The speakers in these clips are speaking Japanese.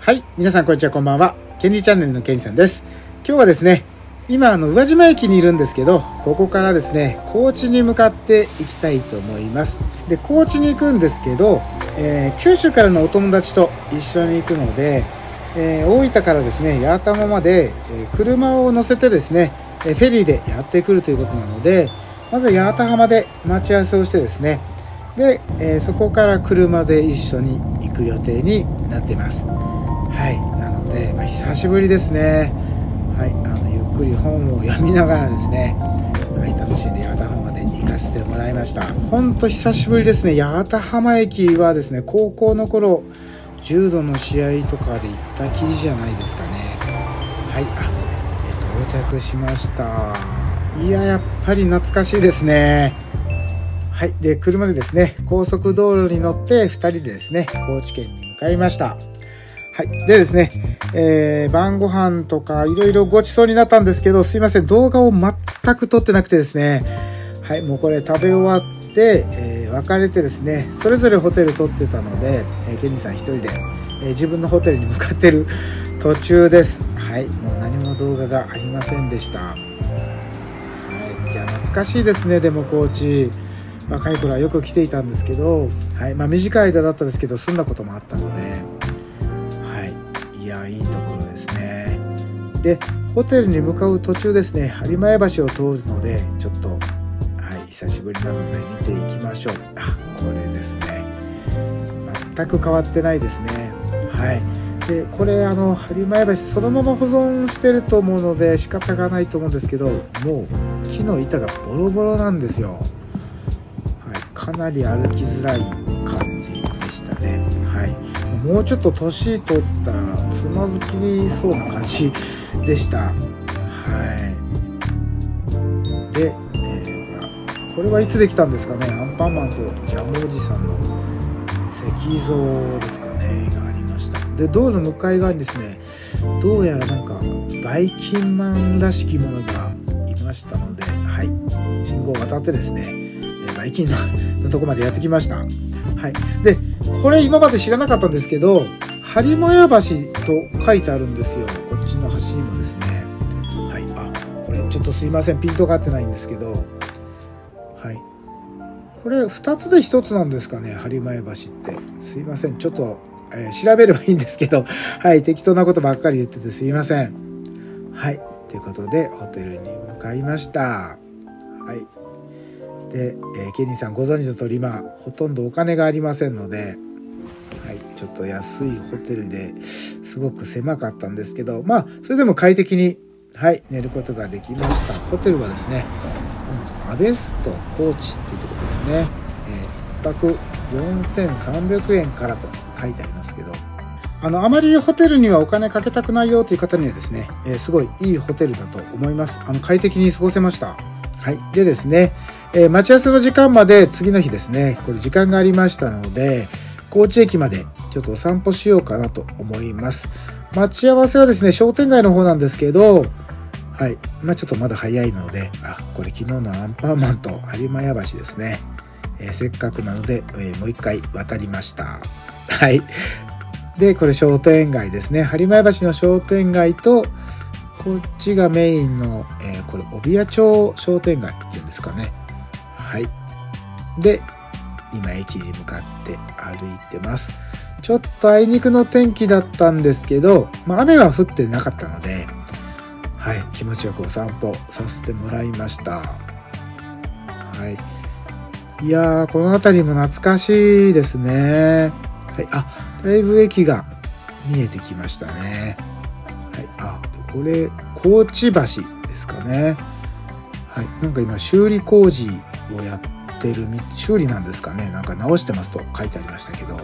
はい、皆さんこんにちは、こんばんは。権利チャンネルの権利さんです。今日はですね、今宇和島駅にいるんですけど、ここからですね、高知に向かっていきたいと思います。で、高知に行くんですけど、九州からのお友達と一緒に行くので、大分からですね、八幡まで、車を乗せてですね、フェリーでやってくるということなので、まず八幡浜で待ち合わせをしてですね、で、そこから車で一緒に行く予定になっています。はい、なので、久しぶりですね。はい、ゆっくり本を読みながらですね、はい、楽しんで八幡浜まで行かせてもらいました。ほんと久しぶりですね。八幡浜駅はですね、高校の頃、柔道の試合とかで行ったきりじゃないですかね。はい、到着しました。いや、やっぱり懐かしいですね。はい、で、車でですね、高速道路に乗って2人でですね、高知県に向かいました。はい、でですね、晩ご飯とかいろいろごちそうになったんですけど、すいません、動画を全く撮ってなくてですね、はい、もうこれ食べ終わって、別れてですね、それぞれホテル撮ってたので、ケニーさん1人で、自分のホテルに向かってる途中です。はい、もう何も動画がありませんでした。はい、いや、懐かしいですね、でも高知。若い頃はよく来ていたんですけど、はい、短い間だったですけど、住んだこともあったので、いや、いいところですね。で、ホテルに向かう途中ですね、播磨屋橋を通るので、ちょっと、はい、久しぶりなので見ていきましょう。あ、これですね、全く変わってないですね。はい、で、これ播磨屋橋そのまま保存してると思うので仕方がないと思うんですけど、もう木の板がボロボロなんですよ。はい、かなり歩きづらい感じでしたね。はい、もうちょっと年取ったらつまずきそうな感じでした。はい。で、これはいつできたんですかね。アンパンマンとジャムおじさんの石像ですかねがありました。で、道路向かい側にですね、どうやらなんかバイキンマンらしきものがいましたので、はい、信号を渡ってですね、バイキンマンのとこまでやってきました。はい。で、これ今まで知らなかったんですけど、播磨屋橋と書いてあるんですよ。こっちの橋にもですね。はい。あ、これちょっとすいません。ピントが合ってないんですけど。はい。これ2つで1つなんですかね。播磨屋橋って。すいません。ちょっと、調べればいいんですけど。はい。適当なことばっかり言っててすいません。はい。ということで、ホテルに向かいました。はい。で、ケニーさんご存知の通り、今ほとんどお金がありませんので、はい、ちょっと安いホテルですごく狭かったんですけど、それでも快適に、はい、寝ることができました。ホテルはですね、アベスト高知っていうところですね。1泊4300円からと書いてありますけど、あまりホテルにはお金かけたくないよという方にはですね、すごいいいホテルだと思います。快適に過ごせました。はい、でですね、待ち合わせの時間まで次の日ですね、これ時間がありましたので、高知駅までちょっとお散歩しようかなと思います。待ち合わせはですね、商店街の方なんですけど、はい、ちょっとまだ早いので、あ、これ昨日のアンパンマンと播磨屋橋ですね。せっかくなので、もう一回渡りました。はい。で、これ商店街ですね。播磨屋橋の商店街と、こっちがメインの、これ帯屋町商店街っていうんですかね。はい。で、今駅に向かって歩いてます。ちょっとあいにくの天気だったんですけど、雨は降ってなかったので、はい、気持ちよくお散歩させてもらいました。はい。いやー、この辺りも懐かしいですね。はい。あ、だいぶ駅が見えてきましたね。はい。あ、これ、高知橋ですかね。はい。なんか今、修理工事をやってる、修理なんですかね。なんか直してますと書いてありましたけど。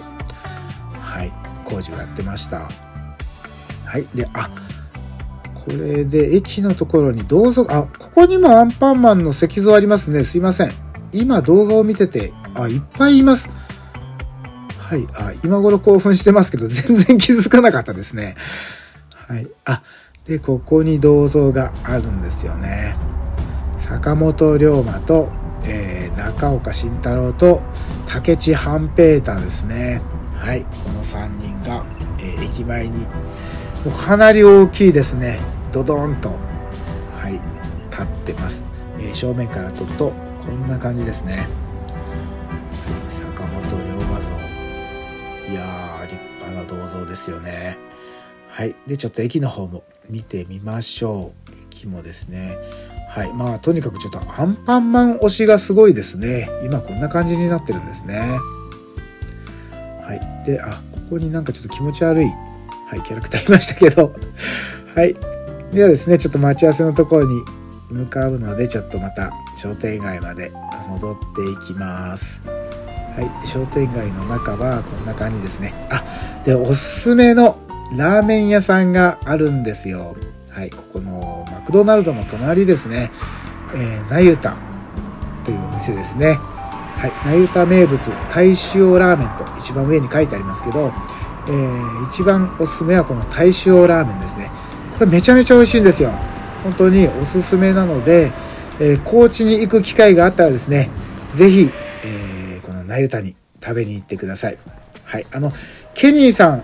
はい。工事をやってました。はい。で、あ、これで駅のところに銅像、あ、ここにもアンパンマンの石像ありますね。すいません。今動画を見てて、あ、いっぱいいます。はい。あ、今頃興奮してますけど、全然気づかなかったですね。はい。あ、で、ここに銅像があるんですよね。坂本龍馬と、中岡慎太郎と武市半平太ですね。はい、この3人が、駅前にもうかなり大きいですね、ドドーンと、はい、立ってます。正面から撮るとこんな感じですね。坂本龍馬像、いやー立派な銅像ですよね。はい、でちょっと駅の方も見てみましょう。駅もですね、はい、まあとにかくちょっとアンパンマン推しがすごいですね。今こんな感じになってるんですね。はい、であ、ここになんかちょっと気持ち悪い、はい、キャラクターいましたけどはい、ではですねちょっと待ち合わせのところに向かうので、ちょっとまた商店街まで戻っていきます。はい、商店街の中はこんな感じですね。あ、でおすすめのラーメン屋さんがあるんですよ。はい、ここのマクドナルドの隣ですね。ナユタというお店ですね。はい、ナユタ名物鯛塩ラーメンと一番上に書いてありますけど、一番おすすめはこの鯛塩ラーメンですね。これめちゃめちゃ美味しいんですよ。本当におすすめなので、高知に行く機会があったらですね、ぜひ、このナユタに食べに行ってください。はい、ケニーさん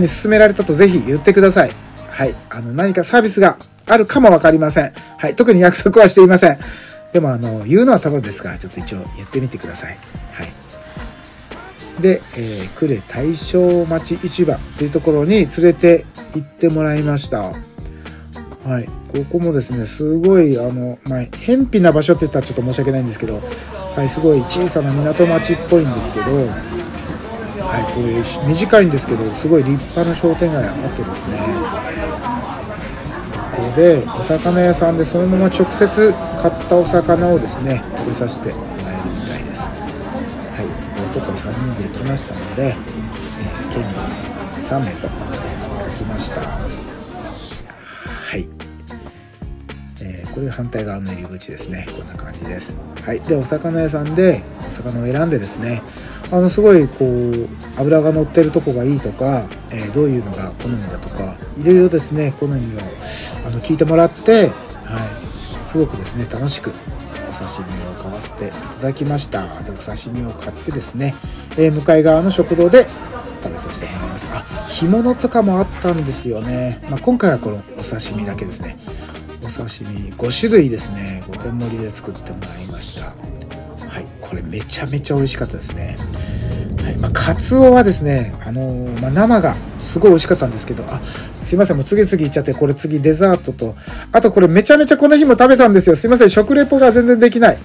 に勧められたとぜひ言ってください。はい、何かサービスがあるかも分かりません。はい、特に約束はしていません。でも言うのはただですが、ちょっと一応言ってみてください。はい、で、呉大正町市場というところに連れて行ってもらいました。はい、ここもですねすごいまあ、偏僻な場所って言ったらちょっと申し訳ないんですけど、はい、すごい小さな港町っぽいんですけど。はい、これ短いんですけどすごい立派な商店街あってですね、ここでお魚屋さんでそのまま直接買ったお魚をですね食べさせてもらえるみたいです。はい、男3人で来ましたので、県に3名と書きました。はい、これ反対側の入り口ですね。こんな感じです。はい、でお魚屋さんでお魚を選んでですね、すごいこう脂が乗ってるとこがいいとか、どういうのが好みだとかいろいろですね好みを聞いてもらって、はい、すごくですね楽しくお刺身を買わせていただきました。でお刺身を買ってですね、向かい側の食堂で食べさせてもらいます。あ、干物とかもあったんですよね。まあ、今回はこのお刺身だけですね。お刺身5種類ですね、5点盛りで作ってもらいました。はい、これめちゃめちゃ美味しかったですね。はい、まあ、カツオはですね、まあ、生がすごい美味しかったんですけど、あ、すいません、もう次々いっちゃって、これ次デザートと、あとこれめちゃめちゃこの日も食べたんですよ。すいません、食レポが全然できない。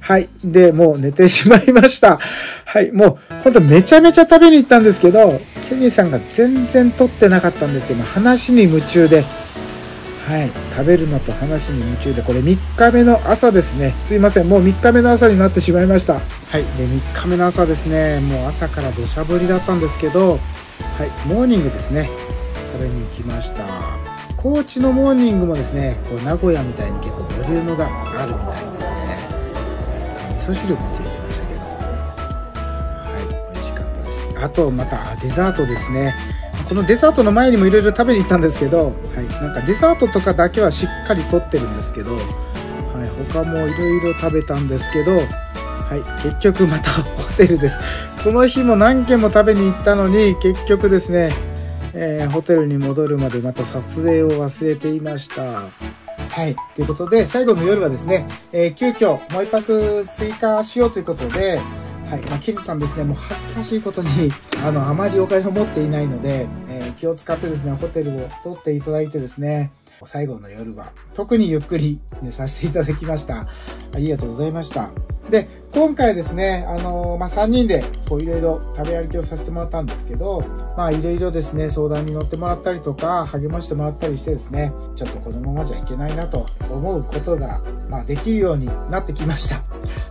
はい、で、もう寝てしまいました。はい、もう本当めちゃめちゃ食べに行ったんですけど、ケニーさんが全然撮ってなかったんですよ。もう話に夢中で。はい、食べるのと話に夢中で、これ3日目の朝ですね。すいません、もう3日目の朝になってしまいました。はい、で3日目の朝ですね、もう朝から土砂降りだったんですけど、はい、モーニングですね食べに行きました。高知のモーニングもですねこう名古屋みたいに結構ボリュームがあるみたいですね。味噌汁もついてましたけど、はい、美味しかったです。あとまたデザートですね。このデザートの前にもいろいろ食べに行ったんですけど、はい、なんかデザートとかだけはしっかりとってるんですけど、はい、他もいろいろ食べたんですけど、はい、結局またホテルです。この日も何軒も食べに行ったのに結局ですね、ホテルに戻るまでまた撮影を忘れていました。はい、ということで最後の夜はですね、急遽もう一泊追加しようということで、はい、まあ、ケニーさんですね、もう恥ずかしいことにあまりお金を持っていないので、気を使ってですねホテルを取っていただいてですね、最後の夜は特にゆっくり寝させていただきました。ありがとうございました。で今回ですね、まあ、3人でこういろいろ食べ歩きをさせてもらったんですけど、まあいろいろですね相談に乗ってもらったりとか励ましてもらったりしてですね、ちょっとこのままじゃいけないなと思うことが、まあ、できるようになってきました。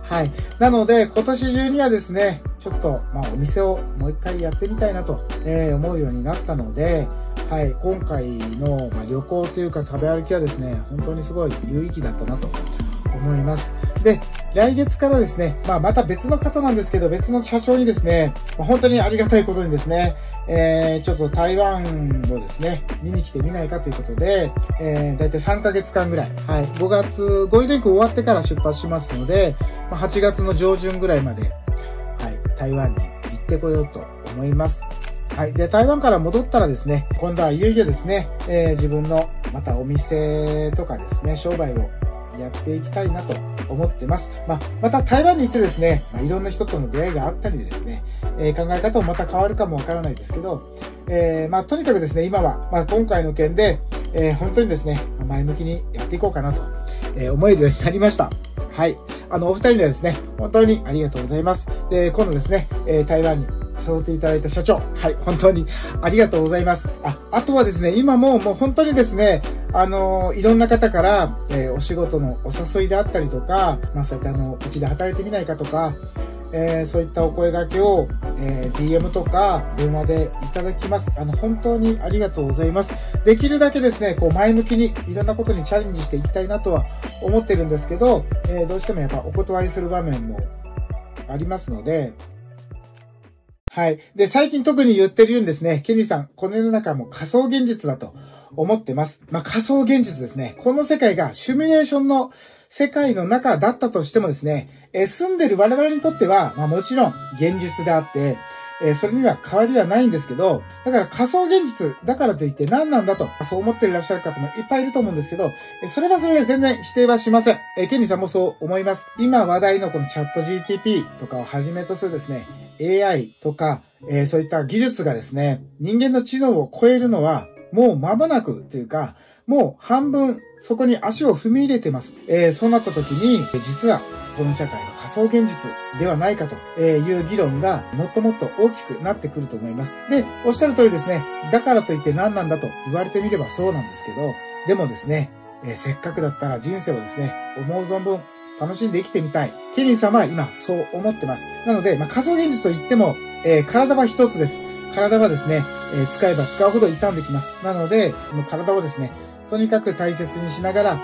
はい、なので今年中にはですねちょっと、まあ、お店をもう一回やってみたいなと思うようになったので、はい、今回の旅行というか食べ歩きはですね本当にすごい有意義だったなと思います。で来月からですね、まあ、また別の方なんですけど別の社長にですね本当にありがたいことにですね、ちょっと台湾をですね見に来てみないかということで、だいたい3ヶ月間ぐらい、はい、5月ゴールデンウィーク終わってから出発しますので、まあ、8月の上旬ぐらいまで、はい、台湾に行ってこようと思います。はい、はい。で、台湾から戻ったらですね、今度はいよいよですね、自分のまたお店とかですね、商売をやっていきたいなと思ってます。また台湾に行ってですね、いろんな人との出会いがあったりでですね、考え方もまた変わるかもわからないですけど、とにかくですね、今は、今回の件で、本当にですね、前向きにやっていこうかなと思えるようになりました。はい。お二人にはですね、本当にありがとうございます。で、今度ですね、台湾に誘っていただいた社長、はい、本当にありがとうございます。あとはですね、今もう本当にですね、いろんな方から、お仕事のお誘いであったりとか、そういったうちで働いてみないかとか、そういったお声掛けを、DM とか電話でいただきます。本当にありがとうございます。できるだけですね、前向きにいろんなことにチャレンジしていきたいなとは思ってるんですけど、どうしてもやっぱお断りする場面もありますので、はい。で、最近特に言ってるようにですね、ケニーさん、この世の中はもう仮想現実だと思ってます。仮想現実ですね。この世界がシミュレーションの世界の中だったとしてもですね、住んでる我々にとっては、もちろん現実であって、それには変わりはないんですけど、だから仮想現実だからといって何なんだと、そう思っていらっしゃる方もいっぱいいると思うんですけど、それはそれで全然否定はしません。ケニーさんもそう思います。今話題のこのチャット GTP とかをはじめとするですね、AI とか、そういった技術がですね、人間の知能を超えるのは、もう間もなくというか、もう半分そこに足を踏み入れてます。そうなった時に、実はこの社会が仮想現実ではないかという議論がもっともっと大きくなってくると思います。で、おっしゃる通りですね、だからといって何なんだと言われてみればそうなんですけど、でもですね、せっかくだったら人生をですね、思う存分楽しんで生きてみたい。ケニーさんは今そう思ってます。なので、仮想現実と言っても、体は一つです。体はですね、使えば使うほど傷んできます。なので、体をですね、とにかく大切にしながら、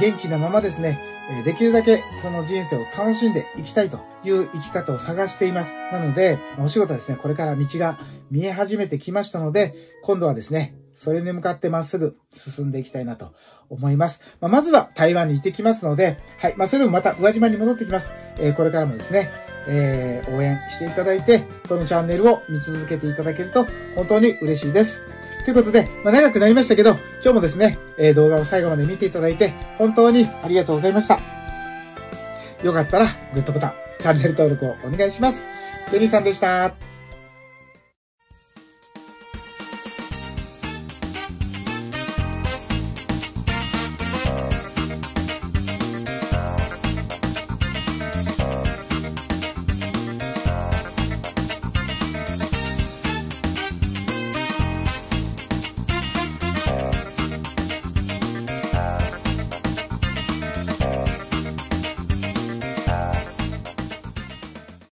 元気なままですね、できるだけこの人生を楽しんでいきたいという生き方を探しています。なので、お仕事はですね、これから道が見え始めてきましたので、今度はですね、それに向かってまっすぐ進んでいきたいなと思います。まずは台湾に行ってきますので、はい、それでもまた宇和島に戻ってきます。これからもですね、応援していただいて、このチャンネルを見続けていただけると本当に嬉しいです。ということで、長くなりましたけど、今日もですね、動画を最後まで見ていただいて本当にありがとうございました。よかったらグッドボタン、チャンネル登録をお願いします。ケニーさんでした。